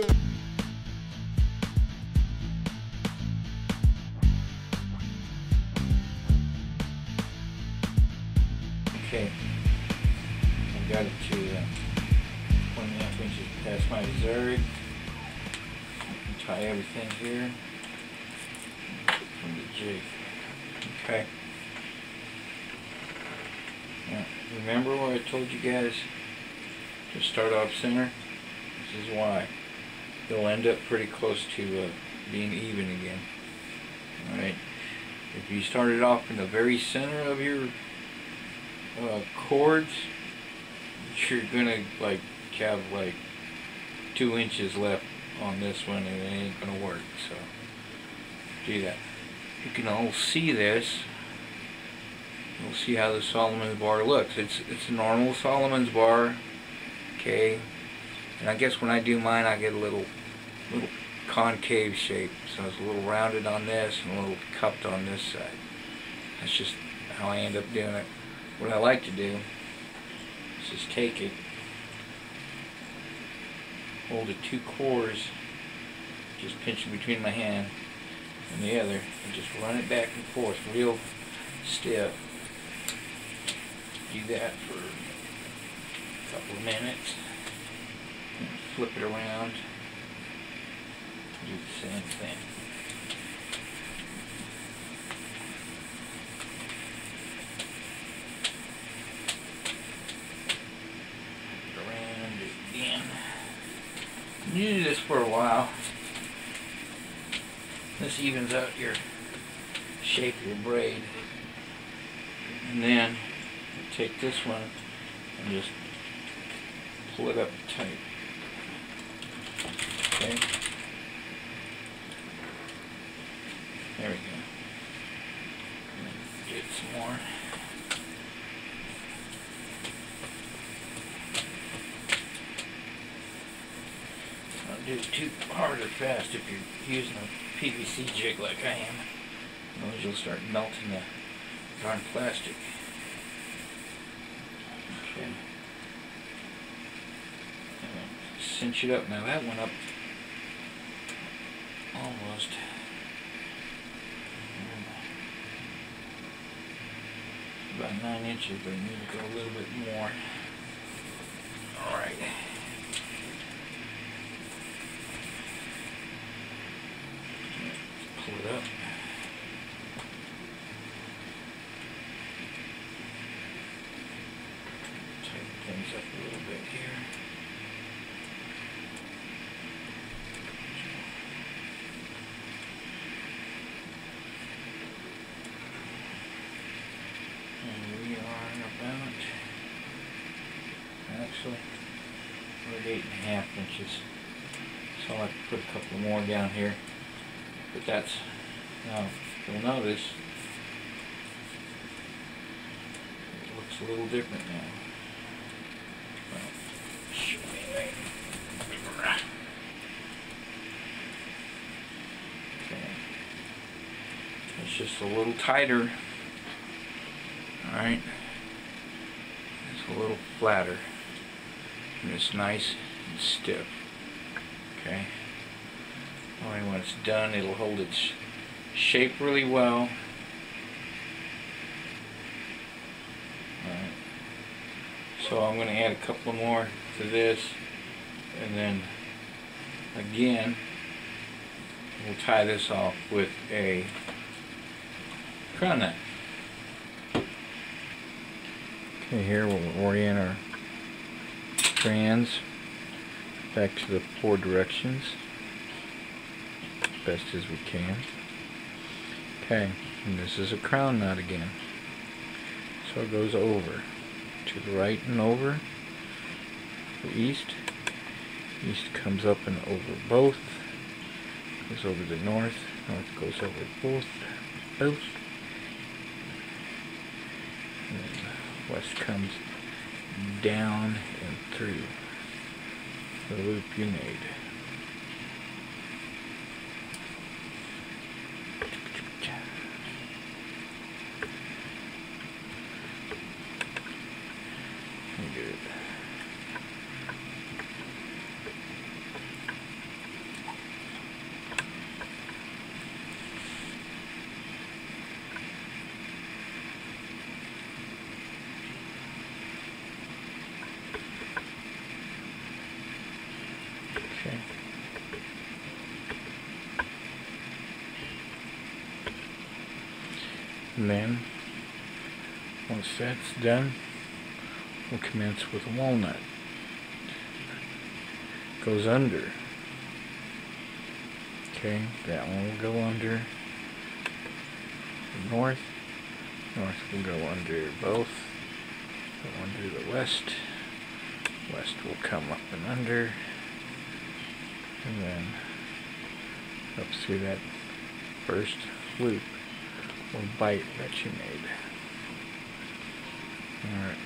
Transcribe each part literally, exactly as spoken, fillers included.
Okay, I got it to uh, one and a half inches past my zerg. I can tie everything here from the jig. Okay. Now, remember what I told you guys? Just start off center. This is why. They'll end up pretty close to uh, being even again. Alright. If you started off in the very center of your Uh, cords, you're gonna like have like two inches left on this one, and it ain't gonna work. So do that. You can all see this. You'll see how the Soloman's bar looks. It's it's a normal Soloman's bar, okay. And I guess when I do mine, I get a little little concave shape. So it's a little rounded on this and a little cupped on this side. That's just how I end up doing it. What I like to do is just take it, hold the two cores, just pinch them between my hand and the other, and just run it back and forth real stiff. Do that for a couple of minutes. And flip it around. Do the same thing. You do this for a while. This evens out your shape of your braid, and then you take this one and just pull it up tight. Okay. There we go. Get some more. Do it too hard or fast if you're using a P V C jig like I am. Otherwise you'll start melting the darn plastic. Okay. And cinch it up. Now that went up almost. About nine inches, but I need to go a little bit more. Alright. It up. Tighten things up a little bit here. And we are about, actually, we're at eight and a half inches. So I'll have to put a couple more down here. But that's, now you'll notice it looks a little different now. Well, should be right. Okay. It's just a little tighter. Alright. It's a little flatter. And it's nice and stiff. Okay. Only when it's done, it'll hold its shape really well. Alright. So I'm going to add a couple more to this, and then again we'll tie this off with a crown nut. Okay, here we'll orient our strands back to the four directions. Best as we can. Okay, and this is a crown knot again. So it goes over to the right and over the east. East comes up and over both. Goes over the north. North goes over both. Both. And then west comes down and through the loop you made. and then once that's done, we'll commence with a walnut. Goes under. Okay, that one will go under the north. North will go under both. Go under the west. West will come up and under, and then up through that first loop or bite that you made. All right.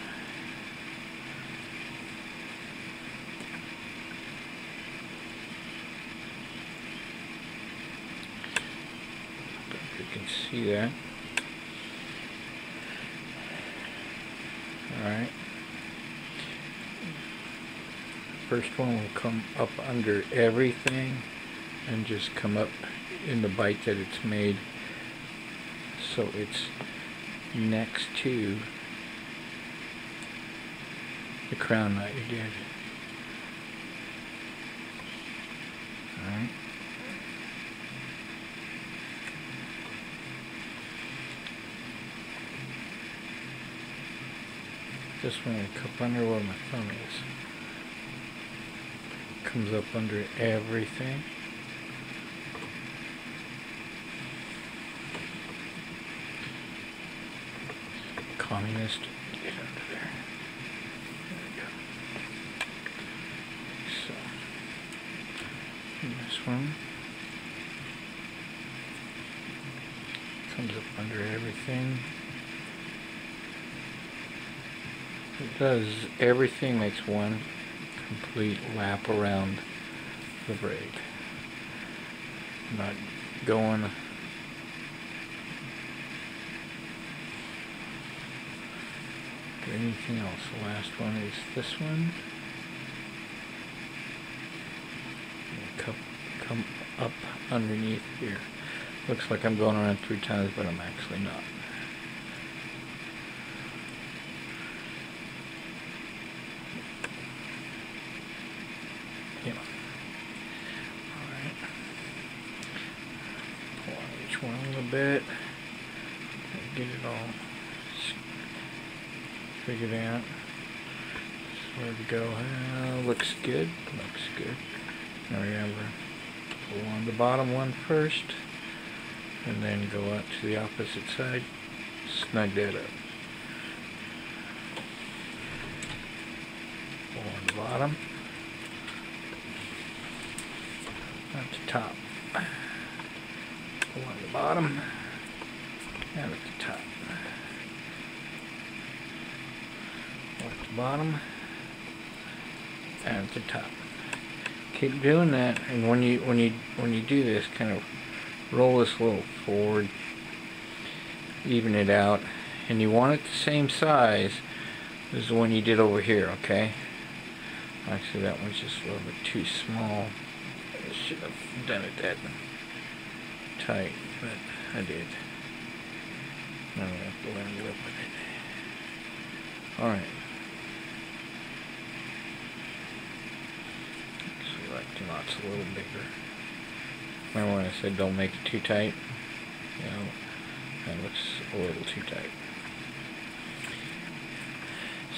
I hope you can see that. All right. First one will come up under everything and just come up in the bite that it's made, so it's next to the crown that you did. Alright. This one will come under where my thumb is. Comes up under everything. Communist, get under there. There we go. So, and this one comes up under everything. It does everything, makes one complete lap around the braid. Not going to anything else. The last one is this one. Come, come up underneath here. Looks like I'm going around three times, but I'm actually not. Yeah. Alright. Pull on each one a little bit. Get it all figured out. Where to go. Uh, looks good. Looks good. Now remember, pull on the bottom one first, and then go out to the opposite side. Snug that up. Pull on the bottom. At the top, pull on the bottom, and at the top, pull at the bottom, and at the top. Keep doing that, and when you when you when you do this, kind of roll this a little forward, even it out, and you want it the same size as the one you did over here. Okay. Actually, that one's just a little bit too small. I should have done it that tight, but I did. Now I'm going to have to let it up with it. Alright. So I like the knots a little bigger. Remember when I said don't make it too tight? You know, that looks a little too tight.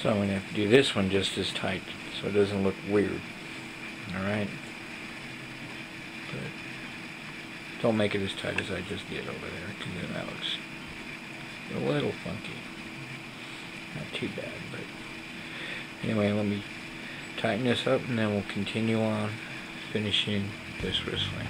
So I'm going to have to do this one just as tight so it doesn't look weird. Alright. But don't make it as tight as I just did over there, because then that looks a little funky. Not too bad, but anyway, let me tighten this up and then we'll continue on finishing this wristling.